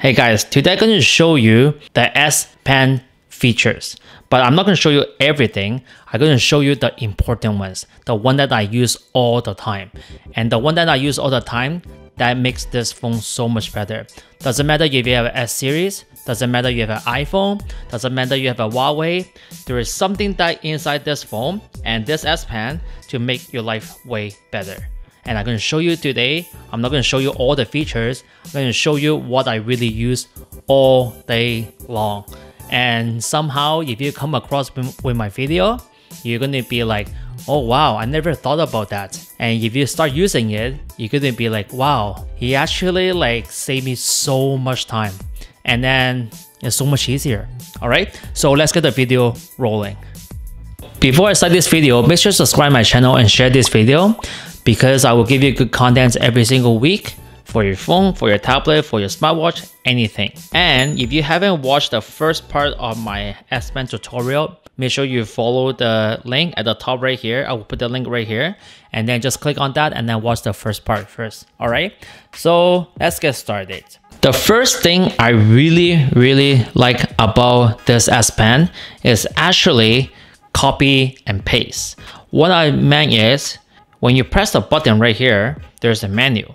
Hey guys, today I'm going to show you the S Pen features, but I'm not going to show you everything. I'm going to show you the important ones, the one that I use all the time. And the one that I use all the time that makes this phone so much better. Doesn't matter if you have an S series, doesn't matter if you have an iPhone, doesn't matter if you have a Huawei, there is something that inside this phone and this S Pen to make your life way better. And I'm going to show you today. I'm not going to show you all the features. I'm going to show you what I really use all day long. And somehow, if you come across with my video, you're going to be like, oh wow, I never thought about that. And if you start using it, you're going to be like, wow, he actually like saved me so much time. And then it's so much easier. All right, so let's get the video rolling. Before I start this video, make sure to subscribe my channel and share this video, because I will give you good contents every single week for your phone, for your tablet, for your smartwatch, anything. And if you haven't watched the first part of my S Pen tutorial, make sure you follow the link at the top right here. I will put the link right here, and then just click on that and then watch the first part first. All right, so let's get started. The first thing I really like about this S Pen is actually copy and paste. What I meant is, when you press the button right here, there's a menu.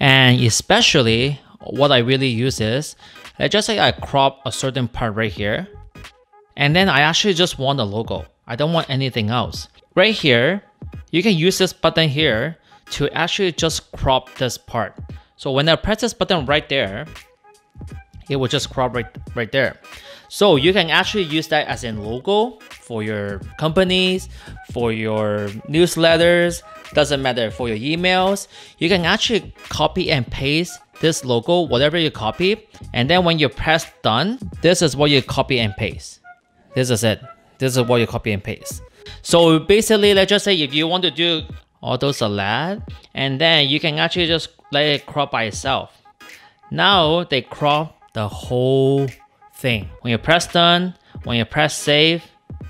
And especially what I really use is, let's just say I crop a certain part right here, and then I actually just want the logo. I don't want anything else. Right here, you can use this button here to actually just crop this part. So when I press this button right there, it will just crop right there. So you can actually use that as a logo for your companies, for your newsletters, doesn't matter, for your emails. You can actually copy and paste this logo, whatever you copy, and then when you press done, this is what you copy and paste. This is it. This is what you copy and paste. So basically, let's just say if you want to do auto select, and then you can actually just let it crop by itself. Now they crop the whole thing. When you press done, when you press save,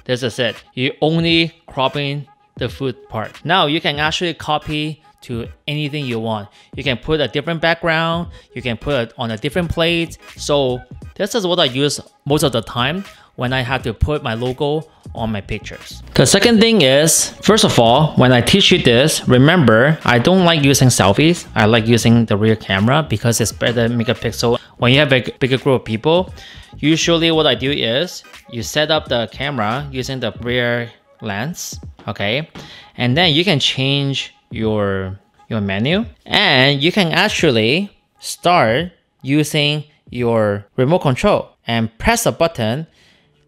this is it. You're only cropping the food part. Now you can actually copy to anything you want. You can put a different background, you can put it on a different plate. So this is what I use most of the time when I have to put my logo on my pictures. The second thing is, first of all, when I teach you this, remember, I don't like using selfies. I like using the rear camera because it's better megapixel. When you have a bigger group of people, usually what I do is you set up the camera using the rear lens, okay? And then you can change your menu, and you can actually start using your remote control and press a button,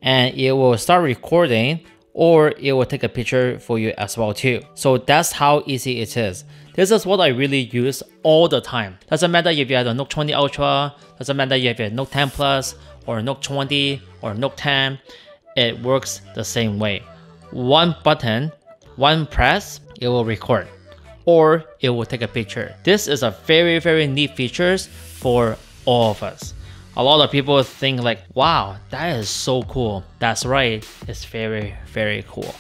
and it will start recording, or it will take a picture for you as well too. So that's how easy it is. This is what I really use all the time. Doesn't matter if you have a Note 20 Ultra, doesn't matter if you have a Note 10 Plus, or Note 20, or Note 10, it works the same way. One button, one press, it will record, or it will take a picture. This is a very neat features for all of us. A lot of people think like, wow, that is so cool. That's right, it's very cool.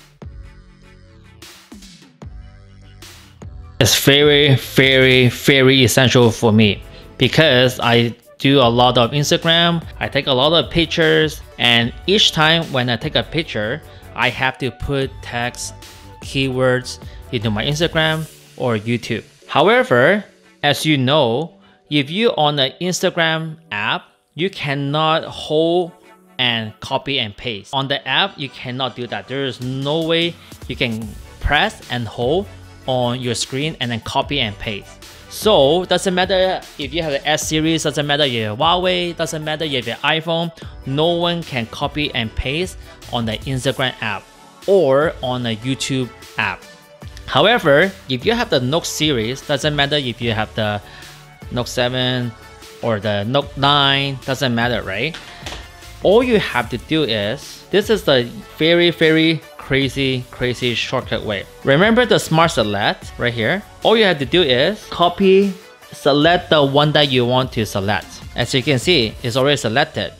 It's very essential for me, because I do a lot of Instagram, I take a lot of pictures, and each time when I take a picture, I have to put text, keywords into my Instagram or YouTube. However, as you know, if you're on the Instagram app, you cannot hold and copy and paste. On the app, you cannot do that. There is no way you can press and hold on your screen and then copy and paste. So doesn't matter if you have an S series, doesn't matter if you have a Huawei, doesn't matter if you have an iPhone, no one can copy and paste on the Instagram app or on the YouTube app. However, if you have the Note series, doesn't matter if you have the Note 7, or the Note 9, doesn't matter, right? All you have to do is, this is the very crazy shortcut way. Remember the Smart Select right here? All you have to do is copy, select the one that you want to select. As you can see, it's already selected.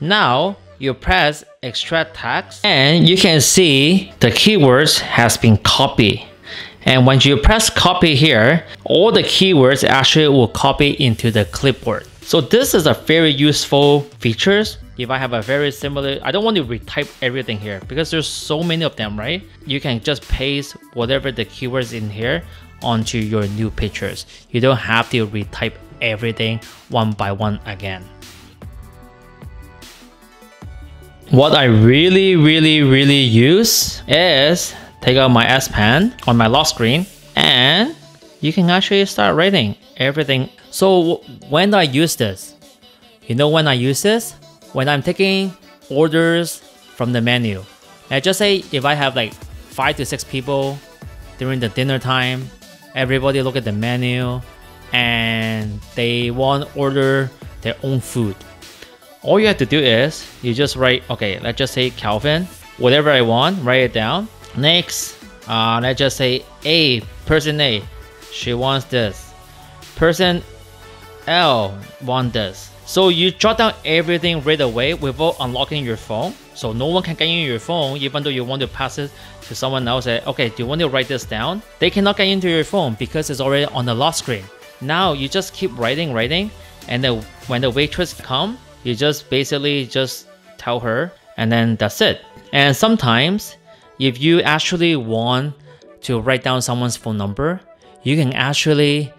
Now you press extract text, and you can see the keywords has been copied. And when you press copy here, all the keywords actually will copy into the clipboard. So this is a very useful features. If I have a very similar, I don't want to retype everything here because there's so many of them, right? You can just paste whatever the keywords in here onto your new pictures. You don't have to retype everything one by one again. What I really use is take out my S Pen on my lock screen and you can actually start writing everything. So when I use this, you know when I use this? When I'm taking orders from the menu. And just say if I have like 5 to 6 people during the dinner time, everybody look at the menu and they want to order their own food. All you have to do is you just write, okay, let's just say Calvin, whatever I want, write it down. Next, let's just say A, person A, she wants this. Person L want this. So you jot down everything right away without unlocking your phone. So no one can get into your phone, even though you want to pass it to someone else. Say, okay, do you want to write this down? They cannot get into your phone because it's already on the lock screen. Now you just keep writing, and then when the waitress come, you just basically just tell her, and then that's it. And sometimes if you actually want to write down someone's phone number, you can actually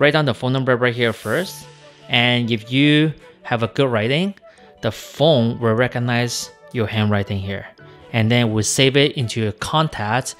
write down the phone number right here first, and if you have a good writing, the phone will recognize your handwriting here and then will save it into your contacts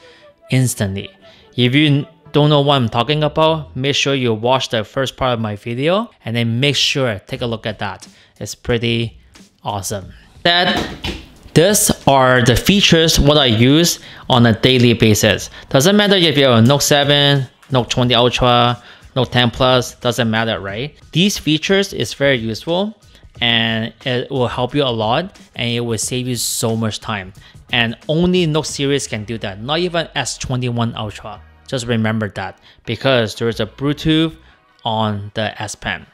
instantly. If you don't know what I'm talking about, make sure you watch the first part of my video and then make sure take a look at that. It's pretty awesome. These are the features what I use on a daily basis. Doesn't matter if you're a Note 7, Note 20 Ultra, Note 10 Plus, doesn't matter, right? These features is very useful and it will help you a lot and it will save you so much time. And only Note series can do that, not even S21 Ultra. Just remember that because there is a Bluetooth on the S Pen.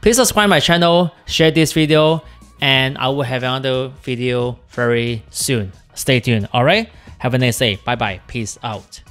Please subscribe my channel, share this video, and I will have another video very soon. Stay tuned, all right? Have a nice day. Bye-bye. Peace out.